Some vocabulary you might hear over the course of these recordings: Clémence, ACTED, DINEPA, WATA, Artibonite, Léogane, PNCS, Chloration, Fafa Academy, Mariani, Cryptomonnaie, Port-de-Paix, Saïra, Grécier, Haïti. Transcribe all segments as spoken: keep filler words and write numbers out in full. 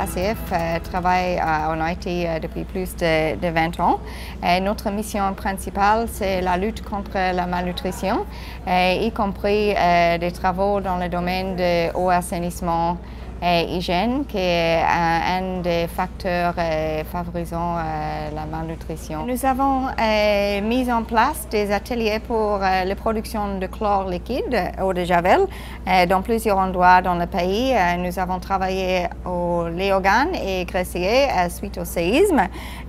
A C F euh, travaille euh, en Haïti euh, depuis plus de, de vingt ans. Et notre mission principale, c'est la lutte contre la malnutrition, et, y compris euh, des travaux dans le domaine de eau, assainissement et hygiène, qui est un, un des facteurs euh, favorisant euh, la malnutrition. Nous avons euh, mis en place des ateliers pour euh, la production de chlore liquide euh, ou de javel euh, dans plusieurs endroits dans le pays. Euh, nous avons travaillé au Léogane et Grécier euh, suite au séisme.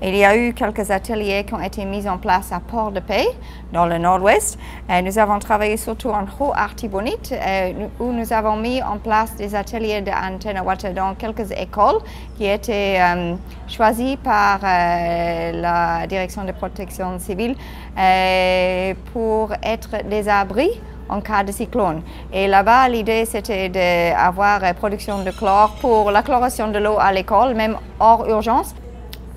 Il y a eu quelques ateliers qui ont été mis en place à Port-de-Paix, dans le nord-ouest. Euh, nous avons travaillé surtout en Artibonite, euh, où nous avons mis en place des ateliers de WATA dans quelques écoles qui étaient euh, choisies par euh, la direction de protection civile euh, pour être des abris en cas de cyclone. Et là-bas, l'idée c'était d'avoir euh, production de chlore pour la chloration de l'eau à l'école, même hors urgence.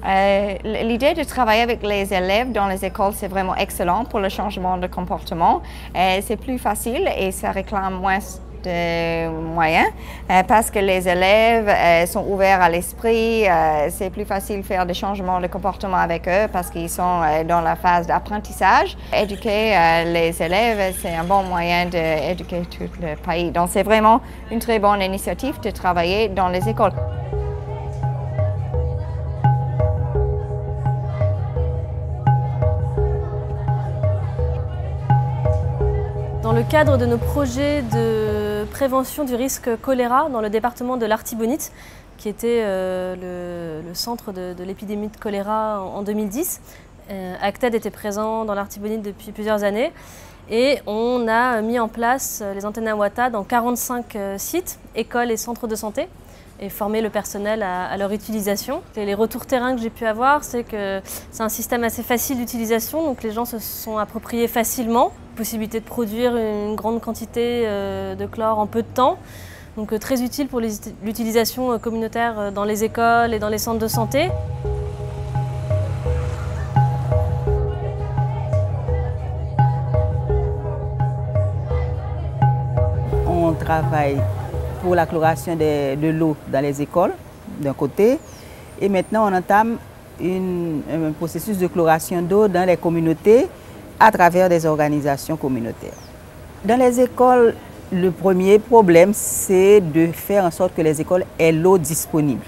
Euh, L'idée de travailler avec les élèves dans les écoles, c'est vraiment excellent pour le changement de comportement. Euh, c'est plus facile et ça réclame moins de moyens euh, parce que les élèves euh, sont ouverts à l'esprit. Euh, c'est plus facile de faire des changements de comportement avec eux parce qu'ils sont euh, dans la phase d'apprentissage. Éduquer euh, les élèves, c'est un bon moyen d'éduquer tout le pays. Donc c'est vraiment une très bonne initiative de travailler dans les écoles. Dans le cadre de nos projets de prévention du risque choléra dans le département de l'Artibonite, qui était euh, le, le centre de, de l'épidémie de choléra en, en deux mille dix, euh, ACTED était présent dans l'Artibonite depuis plusieurs années et on a mis en place les antennes à WATA dans quarante-cinq sites, écoles et centres de santé, et former le personnel à, à leur utilisation. Et les retours terrain que j'ai pu avoir, c'est que c'est un système assez facile d'utilisation, donc les gens se sont appropriés facilement. Possibilité de produire une grande quantité euh, de chlore en peu de temps, donc euh, très utile pour l'utilisation communautaire euh, dans les écoles et dans les centres de santé. On travaille pour la chloration de, de l'eau dans les écoles, d'un côté, et maintenant on entame une, un processus de chloration d'eau dans les communautés à travers des organisations communautaires. Dans les écoles, le premier problème, c'est de faire en sorte que les écoles aient l'eau disponible.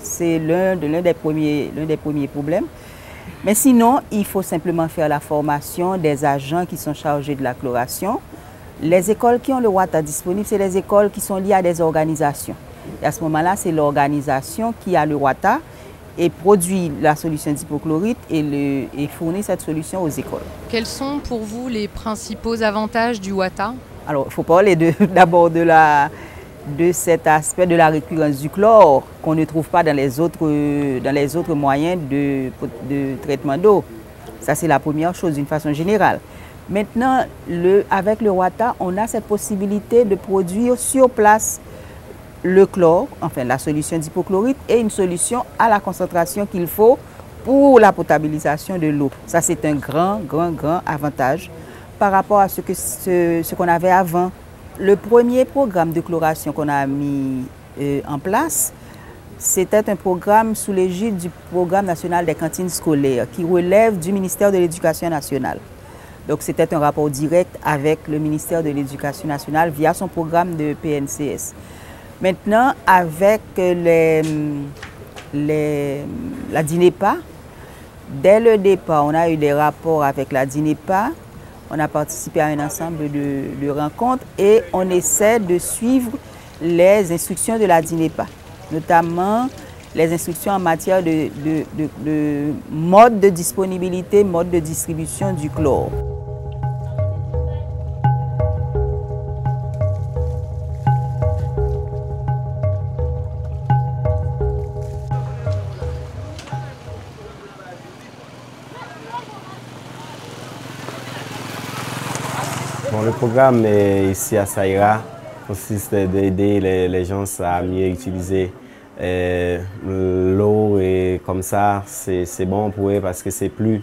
C'est l'un de, l'un des premiers, l'un des premiers problèmes. Mais sinon, il faut simplement faire la formation des agents qui sont chargés de la chloration. Les écoles qui ont le WATA disponible, c'est les écoles qui sont liées à des organisations. Et à ce moment-là, c'est l'organisation qui a le WATA et produit la solution d'hypochlorite et, et fournit cette solution aux écoles. Quels sont pour vous les principaux avantages du WATA? Alors, il faut parler d'abord de, de, de cet aspect de la récurrence du chlore qu'on ne trouve pas dans les autres, dans les autres moyens de, de traitement d'eau. Ça, c'est la première chose d'une façon générale. Maintenant, le, avec le WATA, on a cette possibilité de produire sur place le chlore, enfin la solution d'hypochlorite, et une solution à la concentration qu'il faut pour la potabilisation de l'eau. Ça, c'est un grand, grand, grand avantage par rapport à ce qu'on ce, ce qu'on avait avant. Le premier programme de chloration qu'on a mis euh, en place, c'était un programme sous l'égide du Programme national des cantines scolaires qui relève du ministère de l'Éducation nationale. Donc c'était un rapport direct avec le ministère de l'Éducation nationale via son programme de P N C S. Maintenant, avec les, les, la DINEPA, dès le départ, on a eu des rapports avec la DINEPA, on a participé à un ensemble de, de rencontres et on essaie de suivre les instructions de la DINEPA, notamment les instructions en matière de, de, de, de mode de disponibilité, mode de distribution du chlore. Bon, le programme ici à Saïra consiste d'aider les, les gens à mieux utiliser euh, l'eau et comme ça c'est bon pour eux parce que c'est plus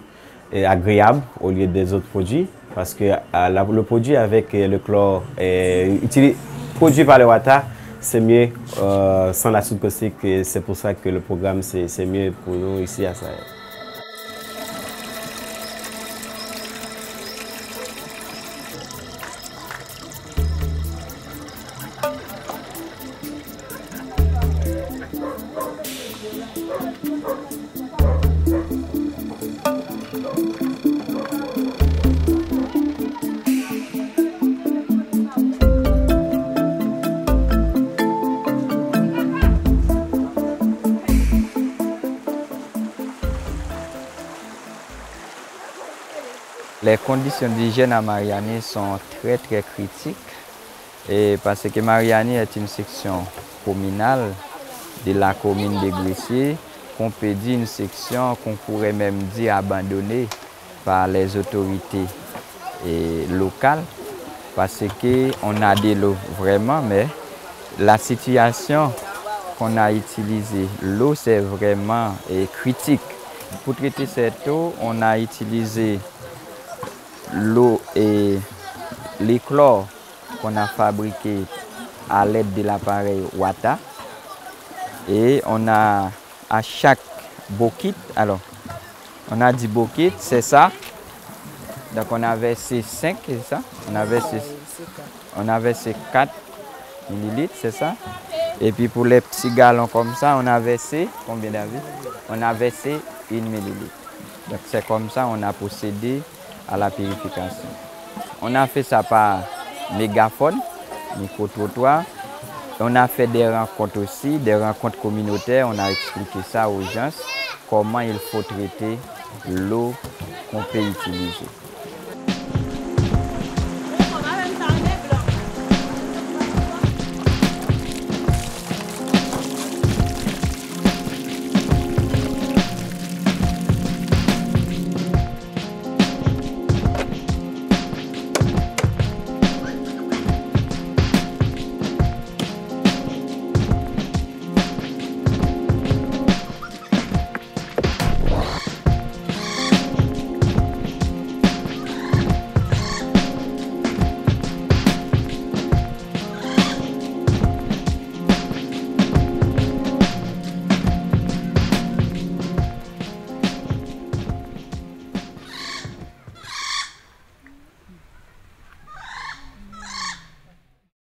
agréable au lieu des autres produits parce que à la, le produit avec le chlore est, produit par le WATA, c'est mieux euh, sans la soupe plastique. C'est pour ça que le programme, c'est mieux pour nous ici à Saïra. Les conditions d'hygiène à Mariani sont très très critiques et parce que Mariani est une section communale de la commune de Grécier, qu'on peut dire une section qu'on pourrait même dire abandonnée par les autorités et locales parce qu'on a de l'eau vraiment, mais la situation qu'on a utilisée, l'eau c'est vraiment critique. Pour traiter cette eau, on a utilisé l'eau et les chlores qu'on a fabriqués à l'aide de l'appareil WATA. Et on a à chaque bouquet, alors on a dix bouquets, c'est ça. Donc on avait ces cinq, c'est ça. On avait ces, on avait ces quatre millilitres, c'est ça. Et puis pour les petits galons comme ça, on avait ces, combien d'avis? On avait ces une millilitre. Donc c'est comme ça on a procédé à la purification. On a fait ça par mégaphone, micro-trottoir. On a fait des rencontres aussi, des rencontres communautaires. On a expliqué ça aux gens, comment il faut traiter l'eau qu'on peut utiliser.